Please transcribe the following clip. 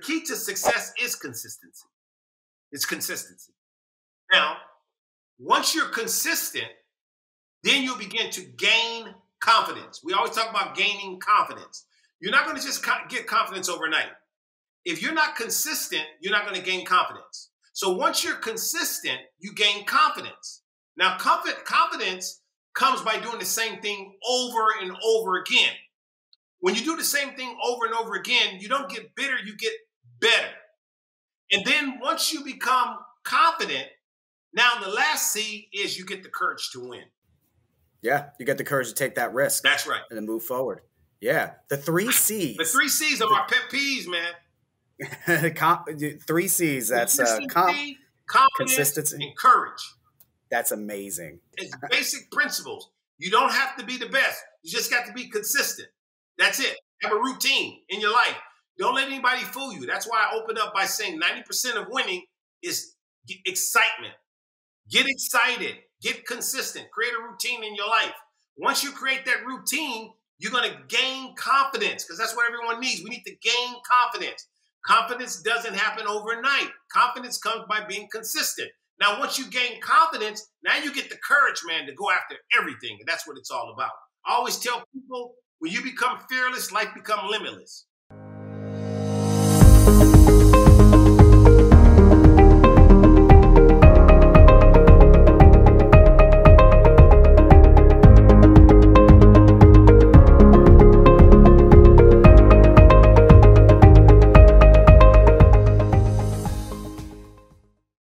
The key to success is consistency. It's consistency. Now, once you're consistent, then you'll begin to gain confidence. We always talk about gaining confidence. You're not going to just get confidence overnight. If you're not consistent, you're not going to gain confidence. So once you're consistent, you gain confidence. Now, confidence comes by doing the same thing over and over again. When you do the same thing over and over again, you don't get bitter, you get better. And then once you become confident, now the last C is you get the courage to win. Yeah, you get the courage to take that risk. That's right. And then move forward. Yeah, the three C's. The three C's are my pet peeves, man. Three C's, that's consistency, and courage. That's amazing. It's basic principles. You don't have to be the best. You just got to be consistent. That's it. Have a routine in your life. Don't let anybody fool you. That's why I opened up by saying 90% of winning is excitement. Get excited. Get consistent. Create a routine in your life. Once you create that routine, you're going to gain confidence because that's what everyone needs. We need to gain confidence. Confidence doesn't happen overnight. Confidence comes by being consistent. Now, once you gain confidence, now you get the courage, man, to go after everything. And that's what it's all about. I always tell people, when you become fearless, life becomes limitless.